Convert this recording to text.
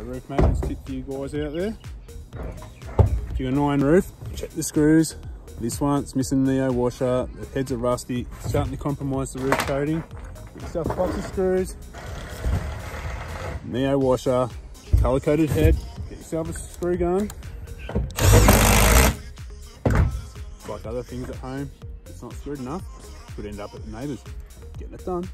the roof maintenance tip for you guys out there. If you're annoying roof, check the screws. This one, it's missing the neo washer, the heads are rusty, it's starting to compromise the roof coating. Get yourself a box of screws, neo washer, color coded head, get yourself a screw gun. Like other things at home, if it's not screwed enough, could end up at the neighbours. Getting it done.